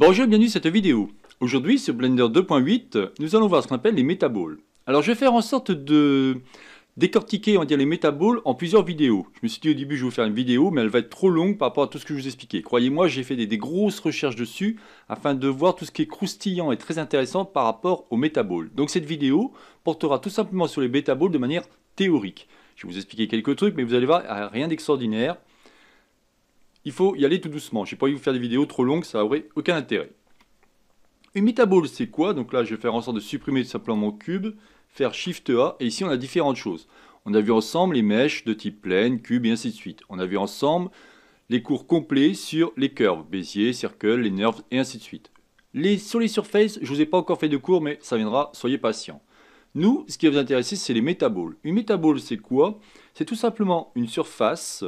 Bonjour, bienvenue dans cette vidéo. Aujourd'hui sur Blender 2.8, nous allons voir ce qu'on appelle les MetaBall. Alors je vais faire en sorte de décortiquer, on va dire, les MetaBall en plusieurs vidéos. Je me suis dit au début je vais vous faire une vidéo, mais elle va être trop longue par rapport à tout ce que je vous expliquais. Croyez-moi, j'ai fait des grosses recherches dessus afin de voir tout ce qui est croustillant et très intéressant par rapport aux MetaBall. Donc cette vidéo portera tout simplement sur les MetaBall de manière théorique. Je vais vous expliquer quelques trucs, mais vous allez voir, rien d'extraordinaire. Il faut y aller tout doucement. Je n'ai pas envie de vous faire des vidéos trop longues, ça n'aurait aucun intérêt. Une MetaBall, c'est quoi? Donc là, je vais faire en sorte de supprimer tout simplement mon cube, faire Shift A, et ici on a différentes choses. On a vu ensemble les mèches de type plane, cube et ainsi de suite. On a vu ensemble les cours complets sur les curves, Bézier, Circle, les nerves et ainsi de suite. Sur les surfaces, je ne vous ai pas encore fait de cours, mais ça viendra, soyez patients. Nous, ce qui va vous intéresser, c'est les MetaBall. Une MetaBall, c'est quoi? C'est tout simplement une surface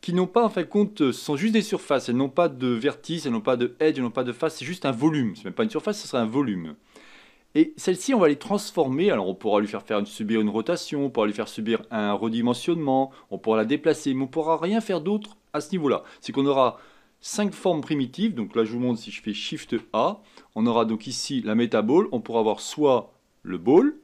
qui n'ont pas, en fin de compte, ce sont juste des surfaces. Elles n'ont pas de vertice, elles n'ont pas de edge, elles n'ont pas de face, c'est juste un volume. Ce n'est même pas une surface, ce sera un volume. Et celle-ci, on va les transformer. Alors, on pourra lui faire subir une rotation, on pourra lui faire subir un redimensionnement, on pourra la déplacer, mais on ne pourra rien faire d'autre à ce niveau-là. C'est qu'on aura 5 formes primitives. Donc là, je vous montre, si je fais Shift A, on aura donc ici la MetaBall. On pourra avoir soit le ball,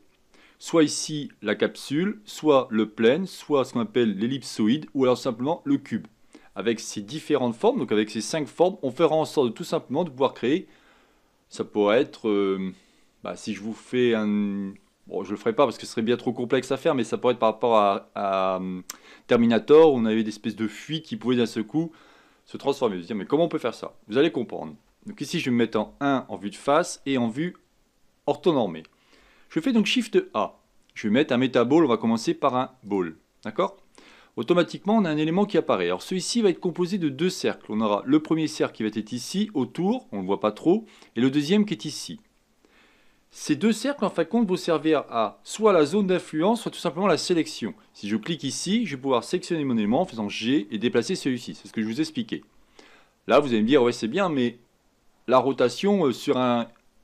soit ici la capsule, soit le plane, soit ce qu'on appelle l'ellipsoïde, ou alors simplement le cube. Avec ces différentes formes, donc avec ces 5 formes, on fera en sorte de, tout simplement de pouvoir créer, ça pourrait être, si je vous fais un... Bon, je ne le ferai pas parce que ce serait bien trop complexe à faire, mais ça pourrait être par rapport à Terminator, où on avait des espèces de fuites qui pouvaient d'un seul coup se transformer. Je vais dire, mais comment on peut faire ça? Vous allez comprendre. Donc ici, je vais me mettre en 1 en vue de face et en vue orthonormée. Je fais donc Shift A. Je vais mettre un MetaBall, on va commencer par un ball. D'accord? Automatiquement, on a un élément qui apparaît. Alors celui-ci va être composé de 2 cercles. On aura le premier cercle qui va être ici, autour, on ne le voit pas trop, et le deuxième qui est ici. Ces 2 cercles, en fin de compte, vont servir à soit la zone d'influence, soit tout simplement la sélection. Si je clique ici, je vais pouvoir sélectionner mon élément en faisant G et déplacer celui-ci. C'est ce que je vous expliquais. Là, vous allez me dire, ouais, c'est bien, mais la rotation sur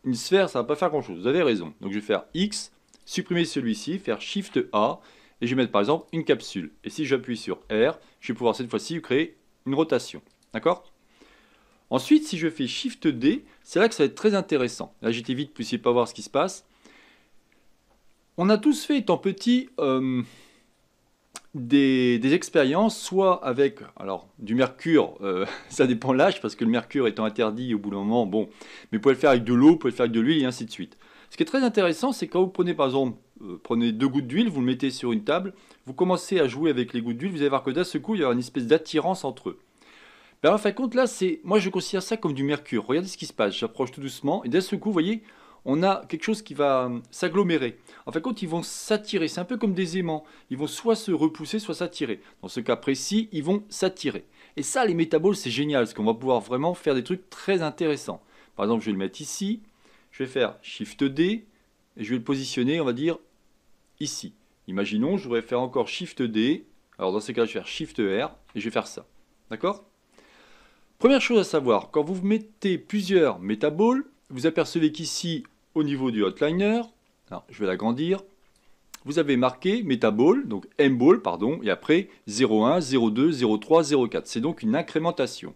une sphère, ça ne va pas faire grand-chose. Vous avez raison. Donc, je vais faire X, supprimer celui-ci, faire Shift A, et je vais mettre, par exemple, une capsule. Et si j'appuie sur R, je vais pouvoir, cette fois-ci, créer une rotation. D'accord? Ensuite, si je fais Shift D, c'est là que ça va être très intéressant. Là, j'étais vite, vous ne puissiez pas voir ce qui se passe. On a tous fait, étant petit, des expériences, soit avec du mercure, ça dépend l'âge, parce que le mercure étant interdit au bout d'un moment, bon, mais vous pouvez le faire avec de l'eau, vous pouvez le faire avec de l'huile, et ainsi de suite. Ce qui est très intéressant, c'est quand vous prenez, par exemple, prenez 2 gouttes d'huile, vous le mettez sur une table, vous commencez à jouer avec les gouttes d'huile, vous allez voir que d'un seul coup, il y aura une espèce d'attirance entre eux. Ben, en fin de compte, là, moi, je considère ça comme du mercure. Regardez ce qui se passe, j'approche tout doucement, et d'un seul coup, vous voyez, on a quelque chose qui va s'agglomérer. En fin de compte, ils vont s'attirer. C'est un peu comme des aimants. Ils vont soit se repousser, soit s'attirer. Dans ce cas précis, ils vont s'attirer. Et ça, les MetaBall, c'est génial, parce qu'on va pouvoir vraiment faire des trucs très intéressants. Par exemple, je vais le mettre ici. Je vais faire Shift D, et je vais le positionner, on va dire, ici. Imaginons, je voudrais faire encore Shift D. Alors, dans ce cas, je vais faire Shift R, et je vais faire ça. D'accord? Première chose à savoir, quand vous mettez plusieurs MetaBall, vous apercevez qu'ici, au niveau du hotliner, alors je vais l'agrandir, vous avez marqué MetaBall, donc M-Ball, pardon, et après 0,1, 0,2, 0,3, 0,4. C'est donc une incrémentation.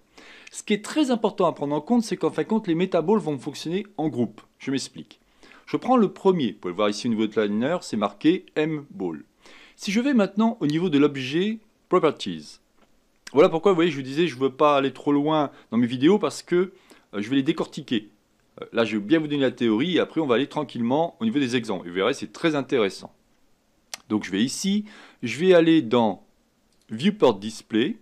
Ce qui est très important à prendre en compte, c'est qu'en fin de compte, les MetaBall vont fonctionner en groupe. Je m'explique. Je prends le premier. Vous pouvez le voir ici au niveau de l'hotliner, c'est marqué M-Ball. Si je vais maintenant au niveau de l'objet Properties, voilà pourquoi vous voyez, je vous disais, je ne veux pas aller trop loin dans mes vidéos parce que je vais les décortiquer. Là, je vais bien vous donner la théorie et après, on va aller tranquillement au niveau des exemples. Et vous verrez, c'est très intéressant. Donc, je vais ici, je vais aller dans Viewport Display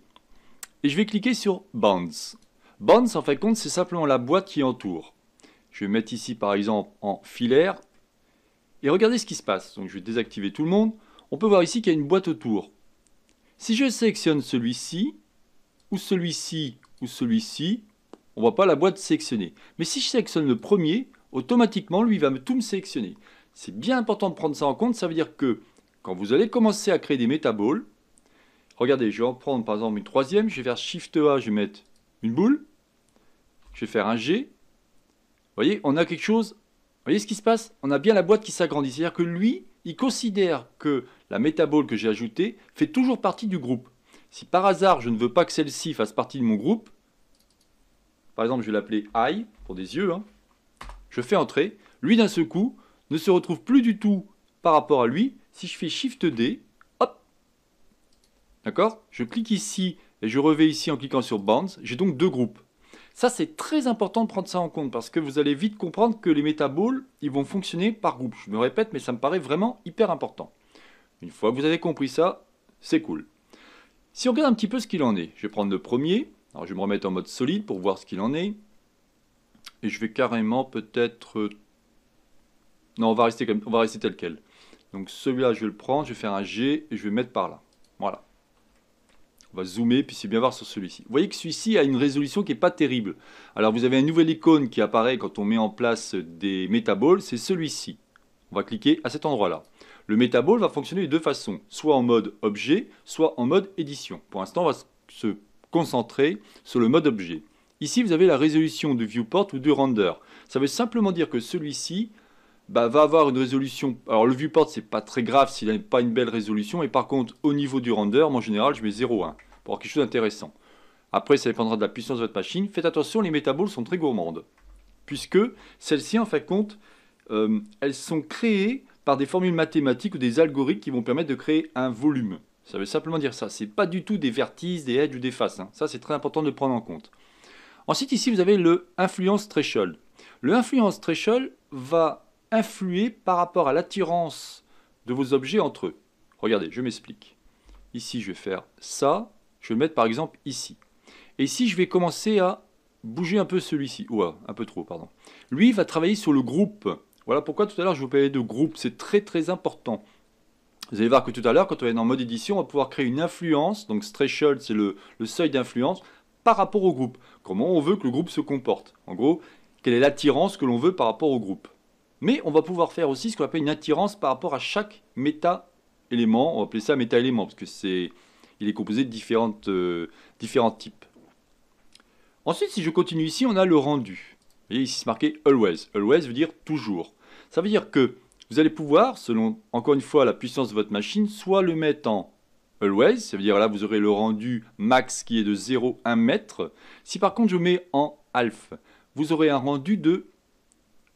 et je vais cliquer sur Bounds. Bounds, en fin de compte, c'est simplement la boîte qui entoure. Je vais mettre ici, par exemple, en filaire et regardez ce qui se passe. Donc, je vais désactiver tout le monde. On peut voir ici qu'il y a une boîte autour. Si je sélectionne celui-ci, ou celui-ci, ou celui-ci, on ne voit pas la boîte sélectionnée. Mais si je sélectionne le premier, automatiquement, lui, il va tout me sélectionner. C'est bien important de prendre ça en compte. Ça veut dire que quand vous allez commencer à créer des MetaBall, regardez, je vais en prendre par exemple une troisième. Je vais faire Shift A, je vais mettre une boule. Je vais faire un G. Vous voyez, on a quelque chose. Vous voyez ce qui se passe? On a bien la boîte qui s'agrandit. C'est-à-dire que lui, il considère que la MetaBall que j'ai ajoutée fait toujours partie du groupe. Si par hasard, je ne veux pas que celle-ci fasse partie de mon groupe, Par exemple, je vais l'appeler Eye, pour des yeux. Hein. Je fais entrer. Lui, d'un seul coup, ne se retrouve plus du tout par rapport à lui. Si je fais Shift D, hop. D'accord? Je clique ici et je reviens ici en cliquant sur Bands. J'ai donc deux groupes. Ça, c'est très important de prendre ça en compte parce que vous allez vite comprendre que les MetaBall, ils vont fonctionner par groupe. Je me répète, mais ça me paraît vraiment hyper important. Une fois que vous avez compris ça, c'est cool. Si on regarde un petit peu ce qu'il en est, je vais prendre le premier. Alors, je vais me remettre en mode solide pour voir ce qu'il en est. Et je vais carrément peut-être... Non, on va rester comme... on va rester tel quel. Donc, celui-là, je vais le prendre, je vais faire un G et je vais mettre par là. Voilà. On va zoomer, puis c'est bien voir sur celui-ci. Vous voyez que celui-ci a une résolution qui n'est pas terrible. Alors, vous avez une nouvelle icône qui apparaît quand on met en place des MetaBall, c'est celui-ci. On va cliquer à cet endroit-là. Le MetaBall va fonctionner de deux façons, soit en mode objet, soit en mode édition. Pour l'instant, on va se concentrer sur le mode objet. Ici, vous avez la résolution de viewport ou de render. Ça veut simplement dire que celui-ci va avoir une résolution... Alors, le viewport, c'est pas très grave s'il n'a pas une belle résolution. Et par contre, au niveau du render, moi, en général, je mets 0,1 pour avoir quelque chose d'intéressant. Après, ça dépendra de la puissance de votre machine. Faites attention, les MetaBall sont très gourmandes. Puisque celles-ci, en fin de compte, elles sont créées par des formules mathématiques ou des algorithmes qui vont permettre de créer un volume. Ça veut simplement dire ça. Ce n'est pas du tout des vertices, des edges ou des faces. Hein. Ça, c'est très important de le prendre en compte. Ensuite, ici, vous avez le Influence Threshold. Le Influence Threshold va influer par rapport à l'attirance de vos objets entre eux. Regardez, je m'explique. Ici, je vais faire ça. Je vais le mettre, par exemple, ici. Et ici, je vais commencer à bouger un peu celui-ci. Ouah, un peu trop, pardon. Lui, il va travailler sur le groupe. Voilà pourquoi tout à l'heure je vous parlais de groupe, c'est très très important. Vous allez voir que tout à l'heure, quand on est en mode édition, on va pouvoir créer une influence, donc threshold c'est le seuil d'influence, par rapport au groupe. Comment on veut que le groupe se comporte. En gros, quelle est l'attirance que l'on veut par rapport au groupe. Mais on va pouvoir faire aussi ce qu'on appelle une attirance par rapport à chaque méta-élément. On va appeler ça méta-élément, parce que il est composé de différents types. Ensuite, si je continue ici, on a le rendu. Vous voyez, ici, c'est marqué « Always ». « Always » veut dire « toujours ». Ça veut dire que vous allez pouvoir, selon, encore une fois, la puissance de votre machine, soit le mettre en « Always », ça veut dire là, vous aurez le rendu max qui est de 0,1 mètre. Si par contre, je mets en « Half », vous aurez un rendu de,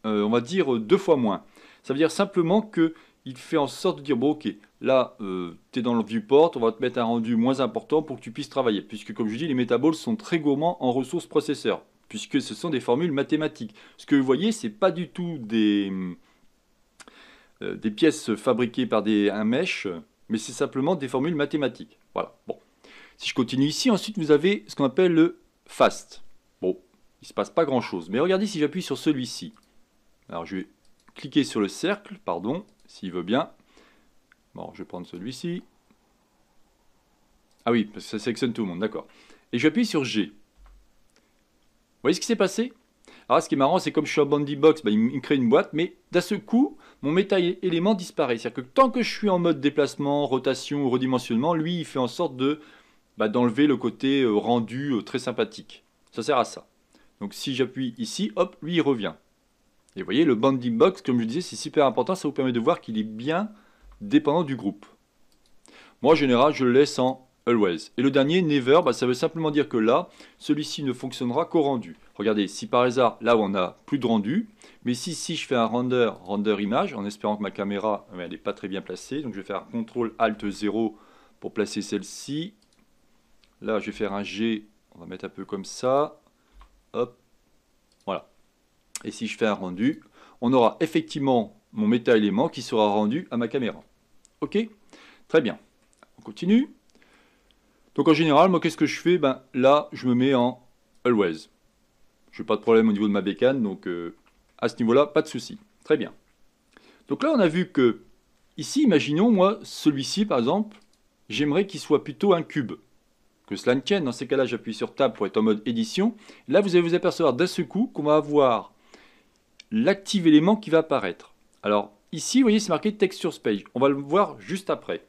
on va dire, 2 fois moins. Ça veut dire simplement qu'il fait en sorte de dire « Bon, ok, là, tu es dans le viewport, on va te mettre un rendu moins important pour que tu puisses travailler. » Puisque, comme je dis, les MetaBall sont très gourmands en ressources processeurs. Puisque ce sont des formules mathématiques. Ce que vous voyez, ce n'est pas du tout des pièces fabriquées par un mesh, mais c'est simplement des formules mathématiques. Voilà. Bon. Si je continue ici, ensuite, vous avez ce qu'on appelle le fast. Bon, il ne se passe pas grand-chose. Mais regardez si j'appuie sur celui-ci. Alors, je vais cliquer sur le cercle, pardon, s'il veut bien. Bon, je vais prendre celui-ci. Ah oui, parce que ça sélectionne tout le monde, d'accord. Et j'appuie sur G. Vous voyez ce qui s'est passé? Alors, ce qui est marrant, c'est comme je suis en Bounding Box, bah, il me crée une boîte, mais d'un seul coup, mon méta-élément disparaît. C'est-à-dire que tant que je suis en mode déplacement, rotation ou redimensionnement, lui, il fait en sorte de d'enlever le côté rendu très sympathique. Ça sert à ça. Donc, si j'appuie ici, hop, lui, il revient. Et vous voyez, le Bounding Box, comme je disais, c'est super important. Ça vous permet de voir qu'il est bien dépendant du groupe. Moi, en général, je le laisse en... Always. Et le dernier, Never, ça veut simplement dire que là, celui-ci ne fonctionnera qu'au rendu. Regardez, si par hasard, là où on n'a plus de rendu, mais si je fais un render image, en espérant que ma caméra, elle n'est pas très bien placée, donc je vais faire CTRL ALT 0 pour placer celle-ci. Là, je vais faire un G, on va mettre un peu comme ça. Hop, voilà. Et si je fais un rendu, on aura effectivement mon méta-élément qui sera rendu à ma caméra. Ok, très bien. On continue. Donc en général, moi, qu'est-ce que je fais? Là, je me mets en Always. Je n'ai pas de problème au niveau de ma bécane, donc à ce niveau-là, pas de souci. Très bien. Donc là, on a vu que, ici, imaginons, moi, celui-ci, par exemple, j'aimerais qu'il soit plutôt un cube. Que cela ne tienne. Dans ces cas-là, j'appuie sur Tab pour être en mode édition. Là, vous allez vous apercevoir d'un seul coup qu'on va avoir l'active élément qui va apparaître. Alors, ici, vous voyez, c'est marqué Texture Page. On va le voir juste après.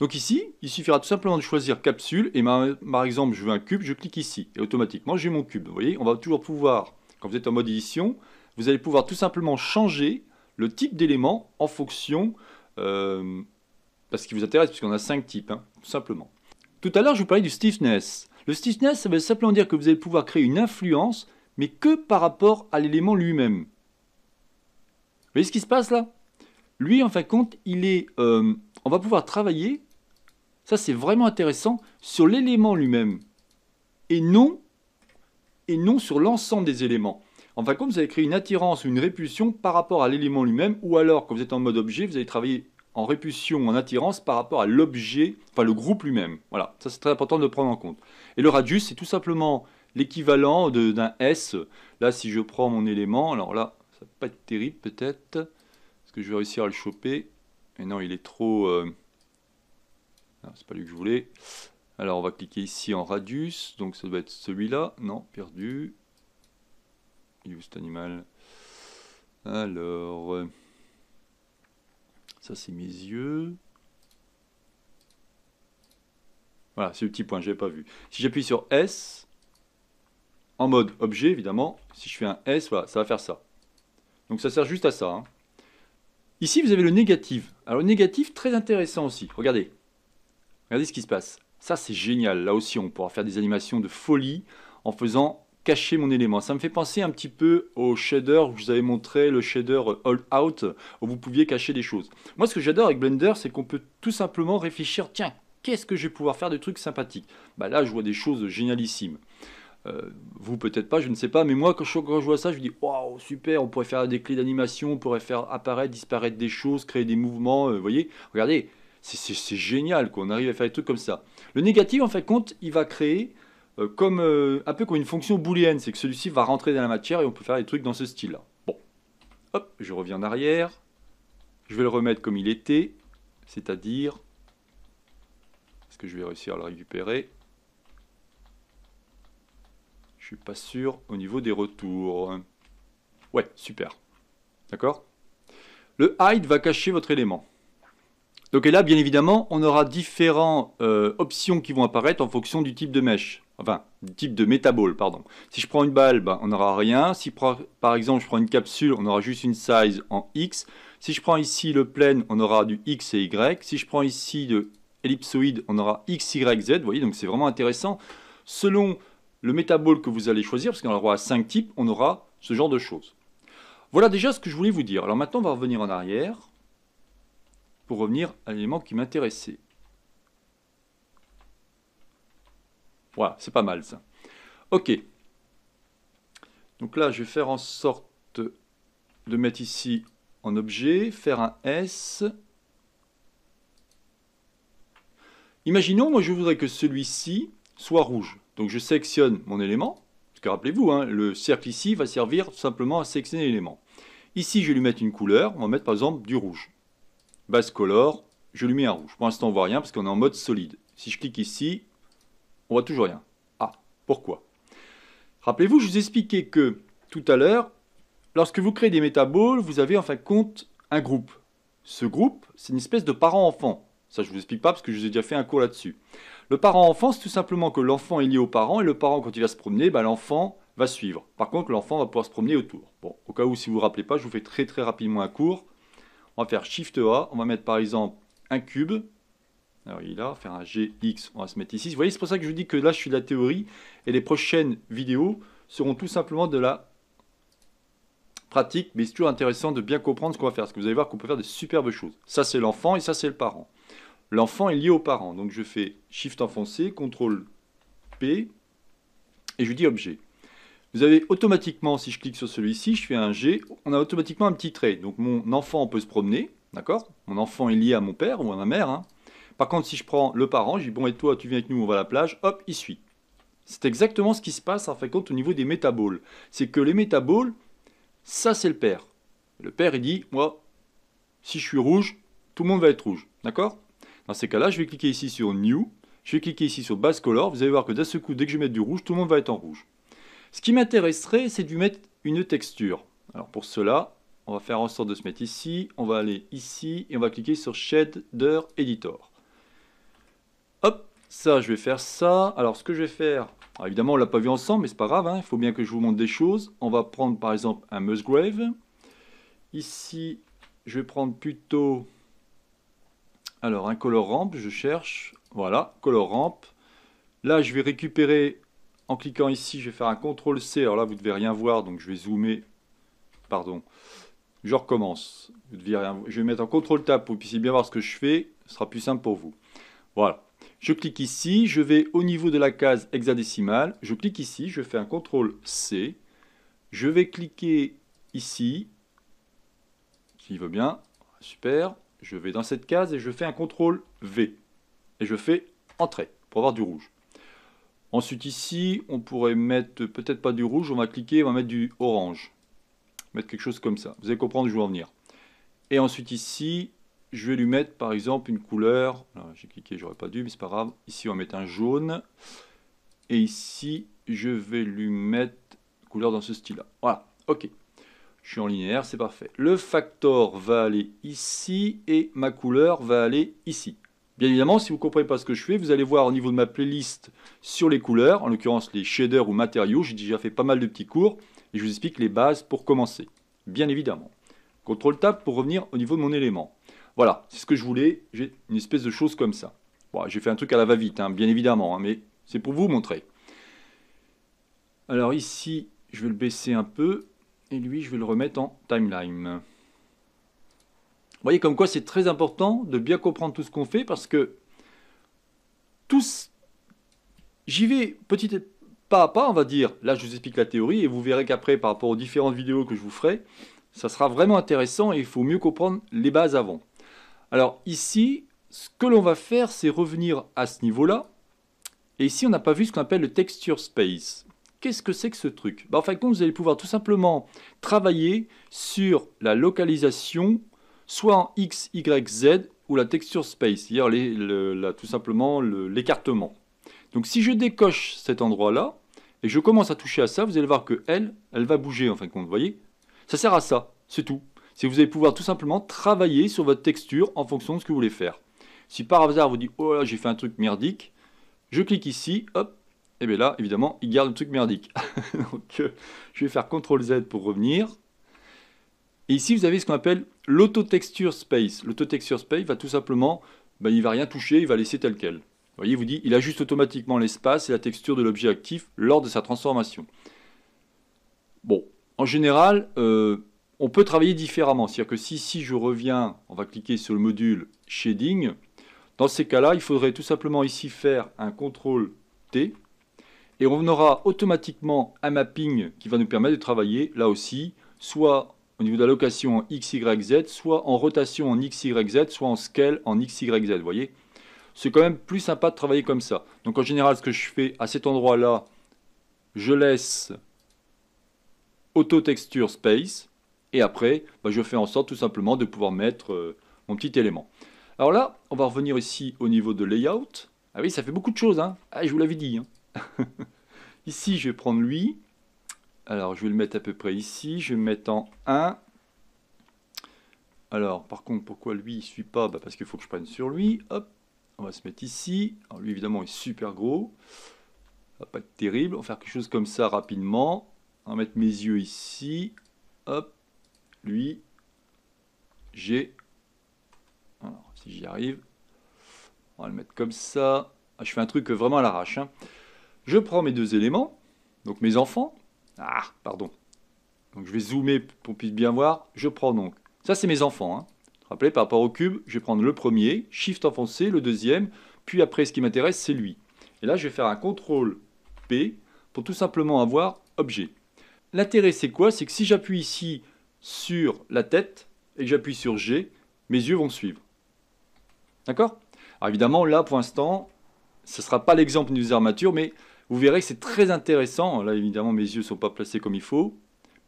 Donc ici, il suffira tout simplement de choisir capsule, et par exemple, je veux un cube, je clique ici, et automatiquement, j'ai mon cube. Vous voyez, on va toujours pouvoir, quand vous êtes en mode édition, vous allez pouvoir tout simplement changer le type d'élément en fonction, parce qu'il vous intéresse, puisqu'on a 5 types, hein, tout simplement. Tout à l'heure, je vous parlais du stiffness. Le stiffness, ça veut simplement dire que vous allez pouvoir créer une influence, mais que par rapport à l'élément lui-même. Vous voyez ce qui se passe là? Lui, en fin de compte, il est, on va pouvoir travailler, ça c'est vraiment intéressant, sur l'élément lui-même, et non sur l'ensemble des éléments. En fin de compte, vous allez créer une attirance ou une répulsion par rapport à l'élément lui-même, ou alors, quand vous êtes en mode objet, vous allez travailler en répulsion, en attirance par rapport à l'objet, enfin le groupe lui-même. Voilà, ça c'est très important de le prendre en compte. Et le radius, c'est tout simplement l'équivalent d'un S. Là, si je prends mon élément, alors là, ça va pas être terrible peut-être, parce que je vais réussir à le choper. Et non, il est trop... c'est pas lui que je voulais. Alors, on va cliquer ici en radius, donc ça doit être celui-là. Non, perdu. Il est où cet animal? Alors... ça c'est mes yeux. Voilà, c'est le petit point, je n'avais pas vu. Si j'appuie sur S, en mode objet évidemment, si je fais un S, voilà, ça va faire ça. Donc ça sert juste à ça. Hein. Ici vous avez le négatif. Alors le négatif, très intéressant aussi. Regardez. Regardez ce qui se passe. Ça c'est génial. Là aussi on pourra faire des animations de folie en faisant cacher mon élément. Ça me fait penser un petit peu au shader où je vous avais montré, le shader Hold Out, où vous pouviez cacher des choses. Moi, ce que j'adore avec Blender, c'est qu'on peut tout simplement réfléchir, tiens, qu'est-ce que je vais pouvoir faire de trucs sympathiques? Bah là, je vois des choses génialissimes. Vous, peut-être pas, je ne sais pas, mais moi, quand je vois ça, je me dis, waouh, super, on pourrait faire des clés d'animation, on pourrait faire apparaître, disparaître des choses, créer des mouvements, vous voyez, regardez, c'est génial, qu'on arrive à faire des trucs comme ça. Le négatif, en fin de compte, il va créer... un peu comme une fonction booléenne, c'est que celui-ci va rentrer dans la matière et on peut faire des trucs dans ce style-là. Bon, hop, je reviens en arrière, je vais le remettre comme il était, c'est-à-dire, est-ce que je vais réussir à le récupérer? Je suis pas sûr au niveau des retours. Ouais, super, d'accord? Le hide va cacher votre élément. Donc et là, bien évidemment, on aura différentes options qui vont apparaître en fonction du type de mèche. Enfin, du type de MetaBall, pardon. Si je prends une balle, ben, on n'aura rien. Si par exemple, je prends une capsule, on aura juste une size en X. Si je prends ici le plane, on aura du X et Y. Si je prends ici de ellipsoïde, on aura X, Y, Z. Vous voyez, donc c'est vraiment intéressant. Selon le MetaBall que vous allez choisir, parce qu'on aura 5 types, on aura ce genre de choses. Voilà déjà ce que je voulais vous dire. Alors maintenant, on va revenir en arrière. Pour revenir à l'élément qui m'intéressait. Voilà, c'est pas mal ça. Ok. Donc là, je vais faire en sorte de mettre ici en objet, faire un S. Imaginons, moi je voudrais que celui-ci soit rouge. Donc je sélectionne mon élément. Parce que rappelez-vous, hein, le cercle ici va servir tout simplement à sélectionner l'élément. Ici, je vais lui mettre une couleur. On va mettre par exemple du rouge. Base color, je lui mets un rouge. Pour l'instant, on ne voit rien parce qu'on est en mode solide. Si je clique ici, on ne voit toujours rien. Ah, pourquoi? Rappelez-vous, je vous expliquais que tout à l'heure, lorsque vous créez des MetaBall, vous avez en fin de compte un groupe. Ce groupe, c'est une espèce de parent-enfant. Ça, je ne vous explique pas parce que je vous ai déjà fait un cours là-dessus. Le parent-enfant, c'est tout simplement que l'enfant est lié au parent et le parent, quand il va se promener, bah, l'enfant va suivre. Par contre, l'enfant va pouvoir se promener autour. Bon, au cas où, si vous ne vous rappelez pas, je vous fais très rapidement un cours. On va faire Shift A, on va mettre par exemple un cube. Alors il est là, faire un GX, on va se mettre ici. Vous voyez, c'est pour ça que je vous dis que là je suis de la théorie et les prochaines vidéos seront tout simplement de la pratique. Mais c'est toujours intéressant de bien comprendre ce qu'on va faire parce que vous allez voir qu'on peut faire des superbes choses. Ça c'est l'enfant et ça c'est le parent. L'enfant est lié au parent. Donc je fais Shift enfoncé, CTRL P et je dis objet. Vous avez automatiquement, si je clique sur celui-ci, je fais un G, on a automatiquement un petit trait. Donc mon enfant peut se promener, d'accord? Mon enfant est lié à mon père ou à ma mère. Hein. Par contre, si je prends le parent, je dis bon et toi, tu viens avec nous, on va à la plage, hop, il suit. C'est exactement ce qui se passe en fin de compte au niveau des MetaBall. C'est que les MetaBall, ça c'est le père. Le père il dit, moi, si je suis rouge, tout le monde va être rouge, d'accord? Dans ces cas-là, je vais cliquer ici sur New, je vais cliquer ici sur Base Color, vous allez voir que d'un seul coup, dès que je mets du rouge, tout le monde va être en rouge. Ce qui m'intéresserait, c'est de lui mettre une texture. Alors pour cela, on va faire en sorte de se mettre ici. On va aller ici et on va cliquer sur Shader Editor. Hop, ça, je vais faire ça. Alors ce que je vais faire, évidemment, on ne l'a pas vu ensemble, mais c'est pas grave. Hein, il faut bien que je vous montre des choses. On va prendre par exemple un Musgrave. Ici, je vais prendre plutôt alors un color ramp. Je cherche. Voilà, color ramp. Là, je vais récupérer, en cliquant ici, je vais faire un CTRL-C. Alors là, vous ne devez rien voir, donc je vais zoomer. Pardon. Je recommence. Vous devez rien... Je vais mettre en CTRL-Tab pour que vous puissiez bien voir ce que je fais. Ce sera plus simple pour vous. Voilà. Je clique ici. Je vais au niveau de la case hexadécimale. Je clique ici. Je fais un CTRL-C. Je vais cliquer ici. S'il veut bien. Super. Je vais dans cette case et je fais un CTRL-V. Et je fais Entrée pour avoir du rouge. Ensuite ici, on pourrait mettre peut-être pas du rouge. On va cliquer, on va mettre du orange. Mettre quelque chose comme ça. Vous allez comprendre où je veux en venir. Et ensuite ici, je vais lui mettre par exemple une couleur. J'ai cliqué, j'aurais pas dû, mais c'est pas grave. Ici, on va mettre un jaune. Et ici, je vais lui mettre une couleur dans ce style-là. Voilà, ok. Je suis en linéaire, c'est parfait. Le factor va aller ici et ma couleur va aller ici. Bien évidemment, si vous ne comprenez pas ce que je fais, vous allez voir au niveau de ma playlist sur les couleurs, en l'occurrence les shaders ou matériaux. J'ai déjà fait pas mal de petits cours et je vous explique les bases pour commencer. Bien évidemment. CTRL-Tab pour revenir au niveau de mon élément. Voilà, c'est ce que je voulais. J'ai une espèce de chose comme ça. Bon, j'ai fait un truc à la va-vite, hein, bien évidemment, hein, mais c'est pour vous montrer. Alors ici, je vais le baisser un peu et lui, je vais le remettre en timeline. Vous voyez comme quoi c'est très important de bien comprendre tout ce qu'on fait parce que tous, j'y vais petit pas à pas, on va dire. Là, je vous explique la théorie et vous verrez qu'après, par rapport aux différentes vidéos que je vous ferai, ça sera vraiment intéressant et il faut mieux comprendre les bases avant. Alors ici, ce que l'on va faire, c'est revenir à ce niveau-là. Et ici, on n'a pas vu ce qu'on appelle le texture space. Qu'est-ce que c'est que ce truc? En fin de compte, vous allez pouvoir tout simplement travailler sur la localisation soit en X, Y, Z, ou la texture space, c'est-à-dire tout simplement l'écartement. Donc si je décoche cet endroit-là, et je commence à toucher à ça, vous allez voir que elle va bouger, en fin de compte, vous voyez? Ça sert à ça, c'est tout. C'est que vous allez pouvoir tout simplement travailler sur votre texture en fonction de ce que vous voulez faire. Si par hasard vous dites, oh là, j'ai fait un truc merdique, je clique ici, hop, et bien là, évidemment, il garde le truc merdique. Donc je vais faire CTRL-Z pour revenir. Et ici, vous avez ce qu'on appelle l'auto-texture space. L'auto-texture space va tout simplement, il ne va rien toucher, il va laisser tel quel. Vous voyez, vous dit, il ajuste automatiquement l'espace et la texture de l'objet actif lors de sa transformation. Bon, en général, on peut travailler différemment. C'est-à-dire que si ici je reviens, on va cliquer sur le module Shading. Dans ces cas-là, il faudrait tout simplement ici faire un CTRL-T. Et on aura automatiquement un mapping qui va nous permettre de travailler, là aussi, soit au niveau de la location en X, Y, Z, soit en rotation en X, Y, Z, soit en scale en X, Y, Z, vous voyez. C'est quand même plus sympa de travailler comme ça. Donc en général, ce que je fais à cet endroit-là, je laisse Auto Texture Space, et après, je fais en sorte tout simplement de pouvoir mettre mon petit élément. Alors là, on va revenir ici au niveau de Layout. Ah oui, ça fait beaucoup de choses, hein. Ah, je vous l'avais dit. Hein. Ici, je vais prendre lui. Alors, je vais le mettre à peu près ici. Je vais le mettre en 1. Alors, par contre, pourquoi lui, il ne suit pas? Parce qu'il faut que je prenne sur lui. Hop, on va se mettre ici. Alors, lui, évidemment, il est super gros. Ça va pas être terrible. On va faire quelque chose comme ça rapidement. On va mettre mes yeux ici. Hop, lui, j'ai... Alors, si j'y arrive. On va le mettre comme ça. Ah, je fais un truc vraiment à l'arrache, hein. Je prends mes deux éléments, donc mes enfants. Ah, pardon. Donc je vais zoomer pour qu'on puisse bien voir. Je prends donc. Ça, c'est mes enfants, hein. Vous vous rappelez, par rapport au cube, je vais prendre le premier, Shift enfoncé, le deuxième, puis après, ce qui m'intéresse, c'est lui. Et là, je vais faire un CTRL-P pour tout simplement avoir objet. L'intérêt, c'est quoi? C'est que si j'appuie ici sur la tête et que j'appuie sur G, mes yeux vont suivre. D'accord? Alors évidemment, là, pour l'instant, ce ne sera pas l'exemple d'une armature, mais... vous verrez que c'est très intéressant. Là, évidemment, mes yeux ne sont pas placés comme il faut.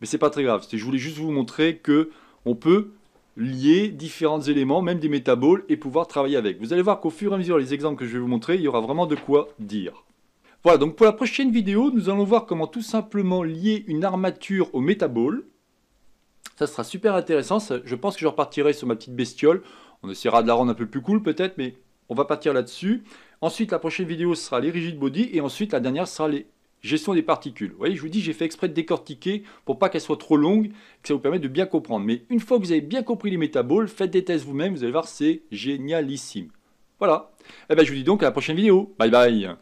Mais ce n'est pas très grave. Je voulais juste vous montrer qu'on peut lier différents éléments, même des MetaBall, et pouvoir travailler avec. Vous allez voir qu'au fur et à mesure, les exemples que je vais vous montrer, il y aura vraiment de quoi dire. Voilà, donc pour la prochaine vidéo, nous allons voir comment tout simplement lier une armature au MetaBall. Ça sera super intéressant. Je pense que je repartirai sur ma petite bestiole. On essaiera de la rendre un peu plus cool peut-être, mais on va partir là-dessus. Ensuite, la prochaine vidéo sera les rigid body et ensuite, la dernière sera les gestion des particules. Vous voyez, je vous dis, j'ai fait exprès de décortiquer pour pas qu'elle soit trop longue, que ça vous permette de bien comprendre. Mais une fois que vous avez bien compris les MetaBall, faites des tests vous-même, vous allez voir, c'est génialissime. Voilà. Et bien, je vous dis donc à la prochaine vidéo. Bye bye.